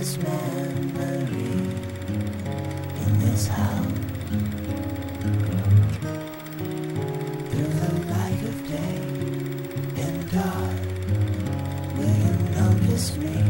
this memory in this house. Through the light of day and dark, will you notice me?